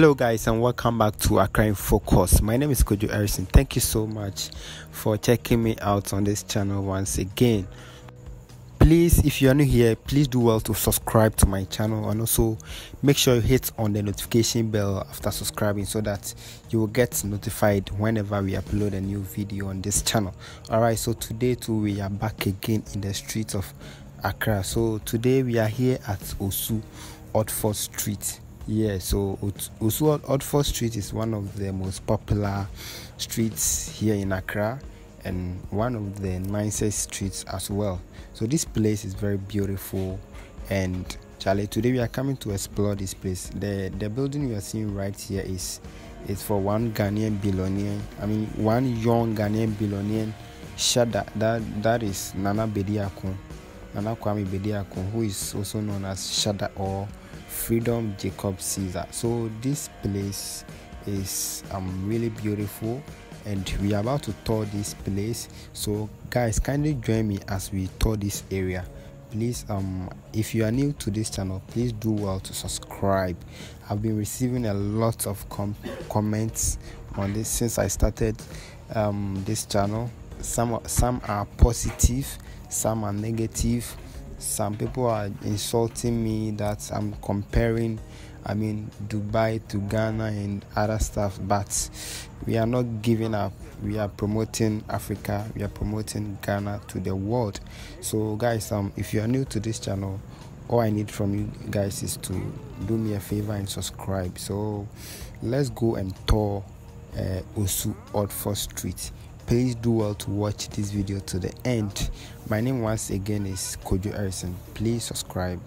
Hello guys, and welcome back to Accra In Focus. My name is Kojo Erison. Thank you so much for checking me out on this channel once again. Please, if you are new here, please do well to subscribe to my channel, and also make sure you hit on the notification bell after subscribing so that you will get notified whenever we upload a new video on this channel. Alright, so today too we are back again in the streets of Accra. So today we are here at Osu Oxford Street. Yeah, so Osu Oxford Street is one of the most popular streets here in Accra and one of the nicest streets as well. So this place is very beautiful, and Charlie, today we are coming to explore this place. The building you are seeing right here is for one Ghanaian billionaire. I mean, one young Ghanaian billionaire, Shada. That is Nana Bediako, Nana Kwame Bediako, who is also known as Shada or Freedom Jacob Caesar. So this place is really beautiful, and we are about to tour this place. So guys, kindly join me as we tour this area. Please, if you are new to this channel, please do well to subscribe. I've been receiving a lot of comments on this since I started this channel. Some are positive, some are negative. Some people are insulting me that I'm comparing, I mean, Dubai to Ghana and other stuff, but we are not giving up. We are promoting Africa, we are promoting Ghana to the world. So guys, if you are new to this channel, all I need from you guys is to do me a favor and subscribe. So let's go and tour Osu Oxford Street. Please do well to watch this video to the end. My name once again is Kojo Erison. Please subscribe.